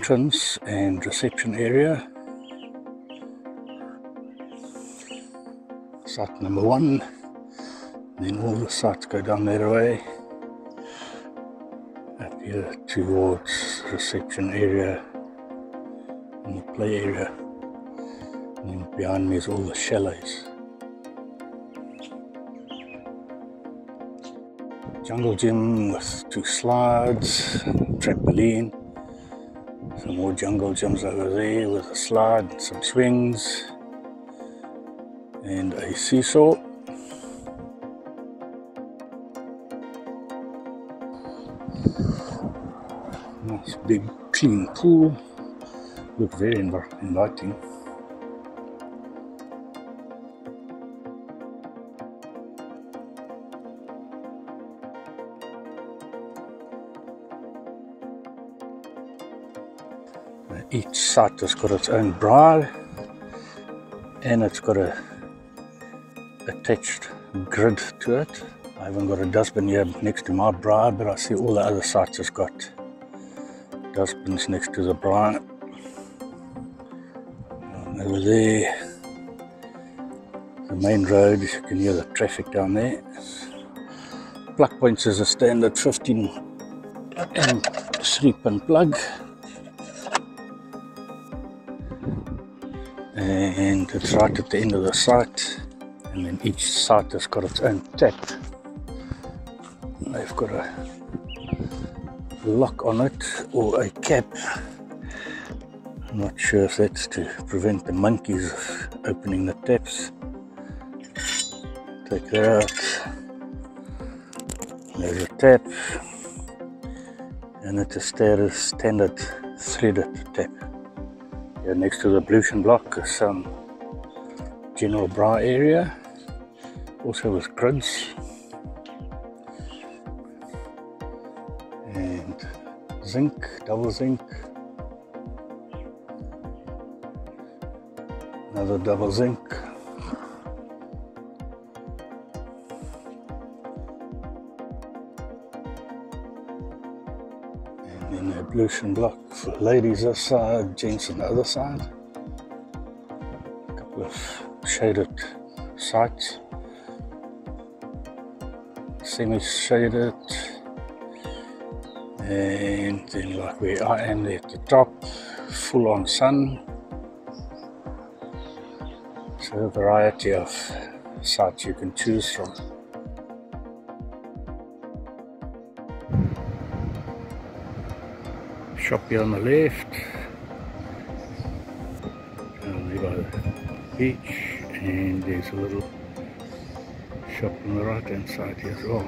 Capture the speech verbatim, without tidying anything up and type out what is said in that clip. entrance and reception area. Site number one, then all the sites go down that way up here towards reception area and the play area, and then behind me is all the chalets. Jungle gym with two slides, trampoline, some more jungle gyms over there with a slide and some swings and a seesaw. Nice big clean pool, look very inv- inviting. Each site has got its own briar and it's got a attached grid to it. I haven't got a dustbin here next to my briar, but I see all the other sites has got dustbins next to the briar. And over there, the main road, you can hear the traffic down there. Plug points is a standard fifteen and three pin plug. And it's right at the end of the site, and then each site has got its own tap. They've got a lock on it or a cap. I'm not sure if that's to prevent the monkeys opening the taps. Take that out. There's a tap, and it's a standard threaded tap. Here next to the ablution block is some general bra area, also with grids and zinc, double zinc, another double zinc, and then the ablution block for ladies this side, gents on the other side. A couple of shaded sites, semi-shaded, and then like where I am there at the top, full-on sun. So a variety of sites you can choose from. Shop here on the left, down there by the beach, and there's a little shop on the right hand side here as well.